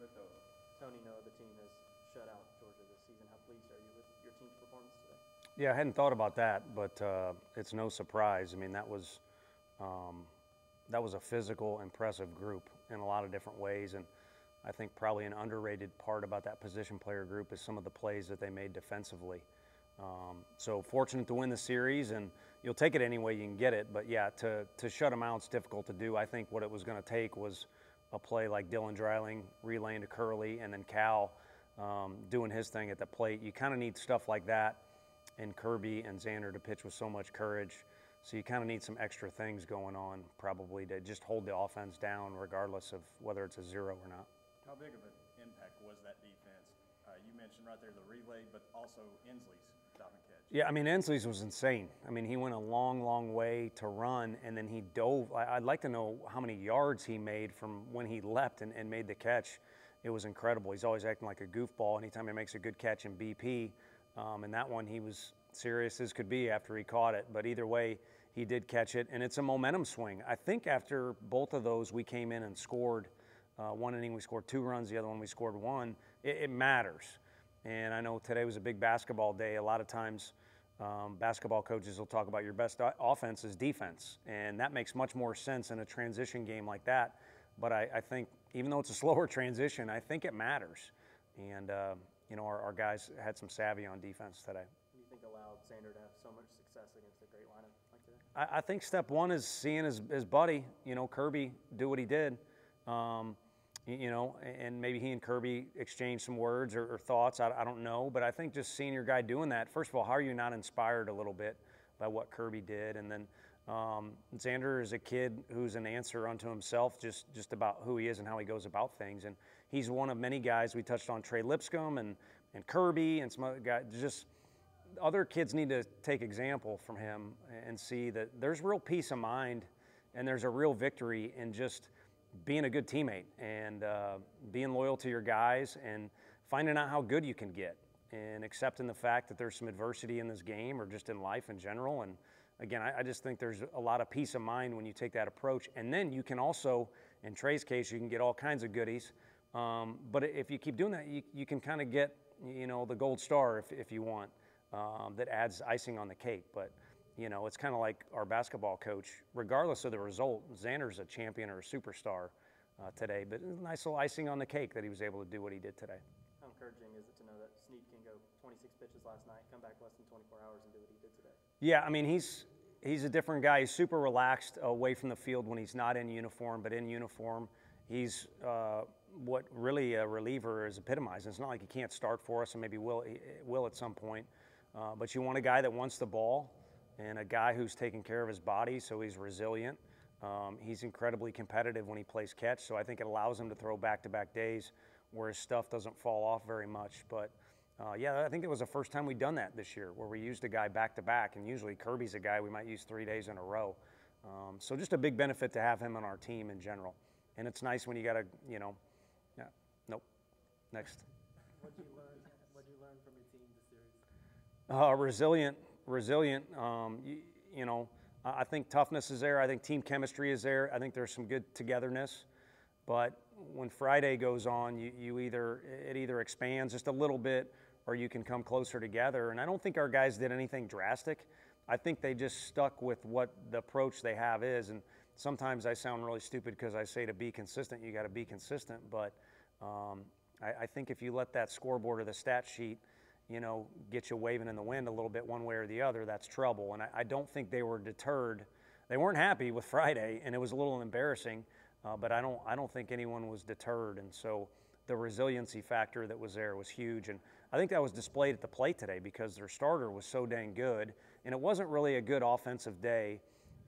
with Tony know the team has shut out Georgia this season. How pleased are you with your team's performance today? Yeah, I hadn't thought about that, but it's no surprise. I mean, that was a physical, impressive group in a lot of different ways, and I think probably an underrated part about that position player group is some of the plays that they made defensively. So fortunate to win the series, and you'll take it any way you can get it. But yeah, to shut them out is difficult to do. I think what it was going to take was a play like Dylan Dreiling relaying to Curley, and then Cal doing his thing at the plate. You kind of need stuff like that in Kirby and Xander to pitch with so much courage. So you kind of need some extra things going on probably to just hold the offense down regardless of whether it's a zero or not. How big of an impact was that defense? You mentioned right there the relay, but also Ensley's stop and catch. Yeah, I mean, Ensley's was insane. I mean, he went a long, long way to run, and then he dove. I'd like to know how many yards he made from when he leapt and made the catch. It was incredible. He's always acting like a goofball. Anytime he makes a good catch in BP, and that one he was serious as could be after he caught it. But either way, he did catch it, and it's a momentum swing. I think after both of those, we came in and scored. One inning we scored 2 runs, the other one we scored 1. It matters. And I know today was a big basketball day. A lot of times basketball coaches will talk about your best offense is defense, and that makes much more sense in a transition game like that. But I think even though it's a slower transition, I think it matters. And, you know, our guys had some savvy on defense today. Do you think allowed Xander to have so much success against a great lineup like today? I think step one is seeing his buddy, you know, Kirby, do what he did. You know, and maybe he and Kirby exchanged some words or thoughts. I don't know, but I think just seeing your guy doing that, first of all, how are you not inspired a little bit by what Kirby did? And then Xander is a kid who's an answer unto himself, just about who he is and how he goes about things. And he's one of many guys. We touched on Trey Lipscomb and Kirby and some other guys. Just other kids need to take example from him and see that there's real peace of mind and there's a real victory in just being a good teammate and being loyal to your guys and finding out how good you can get and accepting the fact that there's some adversity in this game or just in life in general. And again, I just think there's a lot of peace of mind when you take that approach. And then you can also, in Trey's case, you can get all kinds of goodies. But if you keep doing that, you can kind of get, you know, the gold star if you want, that adds icing on the cake. But you know, it's kind of like our basketball coach. Regardless of the result, Xander's a champion or a superstar today. But it's a nice little icing on the cake that he was able to do what he did today. How encouraging is it to know that Sneed can go 26 pitches last night, come back less than 24 hours, and do what he did today? Yeah, I mean, he's a different guy. He's super relaxed away from the field when he's not in uniform, but in uniform, he's what really a reliever is epitomized. It's not like he can't start for us, and maybe will at some point. But you want a guy that wants the ball. And a guy who's taking care of his body, so he's resilient. He's incredibly competitive when he plays catch, so I think it allows him to throw back-to-back days where his stuff doesn't fall off very much. But, yeah, I think it was the first time we've done that this year where we used a guy back-to-back, and usually Kirby's a guy we might use 3 days in a row. So just a big benefit to have him on our team in general. And it's nice when you got to, you know, yeah, nope, next. What'd you learn from your team this series? Resilient, you know, I think toughness is there. I think team chemistry is there. I think there's some good togetherness. But when Friday goes on, it either expands just a little bit or you can come closer together. And I don't think our guys did anything drastic. I think they just stuck with what the approach they have is. And sometimes I sound really stupid because I say to be consistent, you got to be consistent. But I think if you let that scoreboard or the stat sheet, you know, get you waving in the wind a little bit one way or the other, that's trouble. And I don't think they were deterred. They weren't happy with Friday, and it was a little embarrassing, but I don't think anyone was deterred. And so the resiliency factor that was there was huge. And I think that was displayed at the plate today because their starter was so dang good, and it wasn't really a good offensive day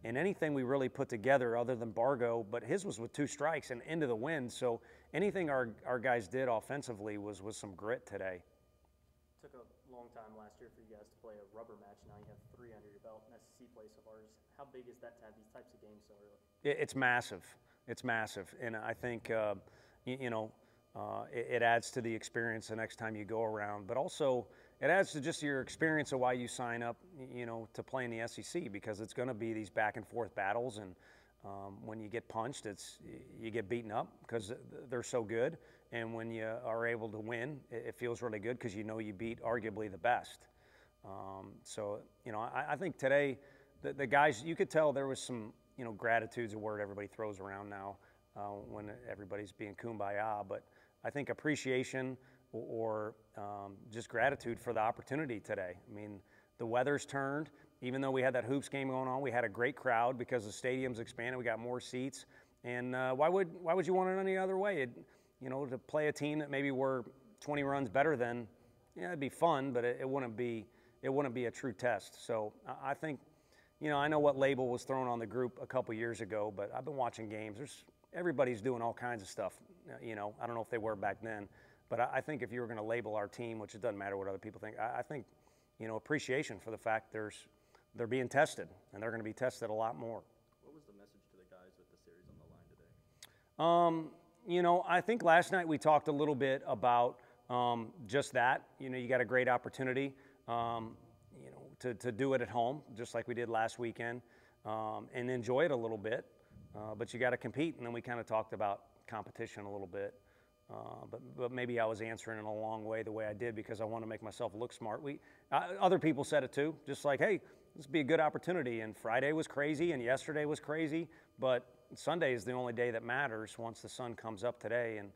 in anything we really put together other than Bargo, but his was with 2 strikes and into the wind. So anything our guys did offensively was with some grit today. Took a long time last year for you guys to play a rubber match. Now you have 3 under your belt, an SEC play so far. How big is that to have these types of games so early? It's massive. It's massive. And I think, you know, it adds to the experience the next time you go around. But also it adds to just your experience of why you sign up, you know, to play in the SEC, because it's going to be these back and forth battles. And When you get punched, you get beaten up because they're so good. And when you are able to win, it feels really good because you know you beat arguably the best. I think today the guys, you could tell there was some, gratitude's a word everybody throws around now when everybody's being kumbaya. But I think appreciation or just gratitude for the opportunity today. I mean, the weather's turned. Even though we had that hoops game going on, we had a great crowd because the stadium's expanded. We got more seats, and why would you want it any other way? To play a team that maybe we're 20 runs better than, it'd be fun, but it wouldn't be a true test. So I think, I know what label was thrown on the group a couple years ago, but I've been watching games. Everybody's doing all kinds of stuff. I don't know if they were back then, but I think if you were going to label our team, which it doesn't matter what other people think, I think, appreciation for the fact they're being tested, and they're going to be tested a lot more. What was the message to the guys with the series on the line today? I think last night we talked a little bit about just that. You got a great opportunity to do it at home, just like we did last weekend, and enjoy it a little bit. But you got to compete, and then we kind of talked about competition a little bit. But maybe I was answering in a long way the way I did because I want to make myself look smart. Other people said it too, just like, hey, this would be a good opportunity. And Friday was crazy and yesterday was crazy, but Sunday is the only day that matters once the sun comes up today, and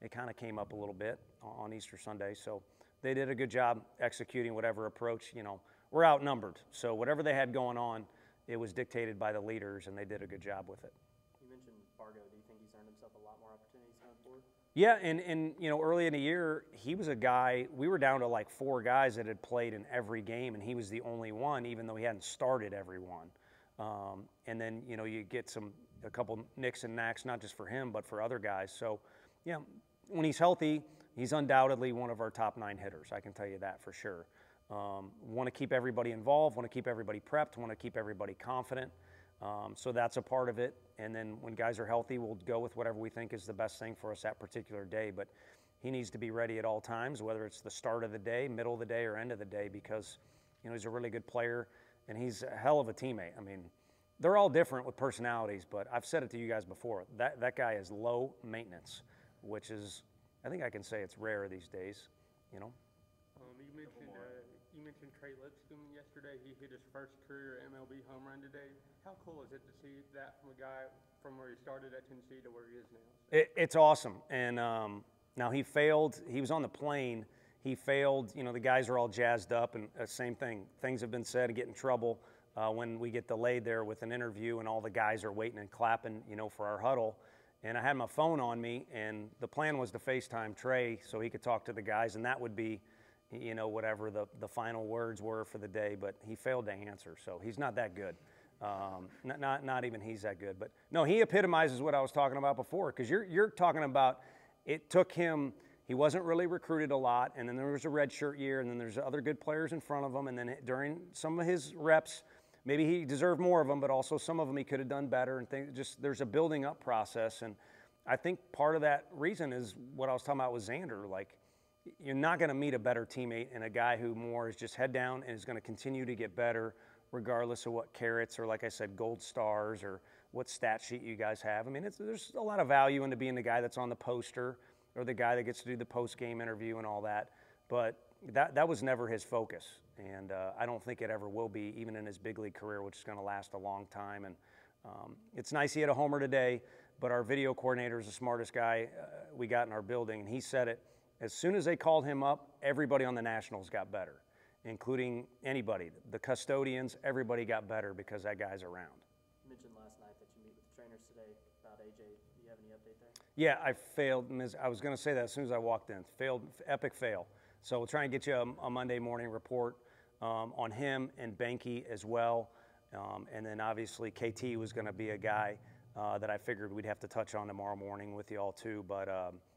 it kind of came up a little bit on Easter Sunday. So they did a good job executing whatever approach. We're outnumbered. So whatever they had going on, it was dictated by the leaders, and they did a good job with it. You mentioned Bargo. Do you think he's earned himself a lot more opportunities going forward? Yeah, and early in the year, he was a guy, we were down to like 4 guys that had played in every game, and he was the only one, even though he hadn't started every one. And then, you get a couple nicks and knacks, not just for him, but for other guys. So, yeah, when he's healthy, he's undoubtedly one of our top 9 hitters. I can tell you that for sure. Want to keep everybody involved, want to keep everybody prepped, want to keep everybody confident. So that's a part of it. And then when guys are healthy, we'll go with whatever we think is the best thing for us that particular day. But he needs to be ready at all times, whether it's the start of the day, middle of the day, or end of the day, because, he's a really good player and he's a hell of a teammate. I mean, they're all different with personalities, but I've said it to you guys before. That guy is low maintenance, which is, I think I can say it's rare these days, You mentioned Trey Lipscomb yesterday. He hit his first career MLB home run today. How cool is it to see that from a guy from where he started at Tennessee to where he is now? It's awesome. And now he failed. He was on the plane. He failed. The guys are all jazzed up, and same thing. Things have been said and get in trouble when we get delayed there with an interview, and all the guys are waiting and clapping, for our huddle. And I had my phone on me, and the plan was to FaceTime Trey so he could talk to the guys, and that would be whatever the final words were for the day, but he failed to answer, so he's not that good. Not even he's that good. But, no, he epitomizes what I was talking about before, because you're talking about it took him – he wasn't really recruited a lot, and then there was a redshirt year, and then there's other good players in front of him, and then during some of his reps, maybe he deserved more of them, but also some of them he could have done better and things. Just there's a building-up process, and I think part of that reason is what I was talking about with Xander, like – you're not going to meet a better teammate and a guy who more is just head down and is going to continue to get better regardless of what carrots or, like I said, gold stars or what stat sheet you guys have. I mean, there's a lot of value into being the guy that's on the poster or the guy that gets to do the post-game interview and all that. But that was never his focus, and I don't think it ever will be, even in his big league career, which is going to last a long time. And it's nice he had a homer today, but our video coordinator is the smartest guy we got in our building, and he said it. As soon as they called him up, everybody on the Nationals got better, including anybody. The custodians, everybody got better because that guy's around. You mentioned last night that you meet with the trainers today about AJ. Do you have any update there? Yeah, I failed. I was going to say that as soon as I walked in. Failed, epic fail. So we'll try and get you a Monday morning report on him and Banky as well. And then obviously KT was going to be a guy that I figured we'd have to touch on tomorrow morning with you all too. But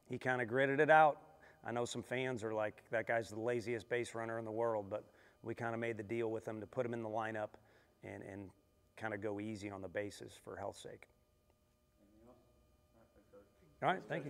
he kind of gritted it out. I know some fans are like, that guy's the laziest base runner in the world, but we kind of made the deal with him to put him in the lineup and kind of go easy on the bases for health's sake. All right, thank you.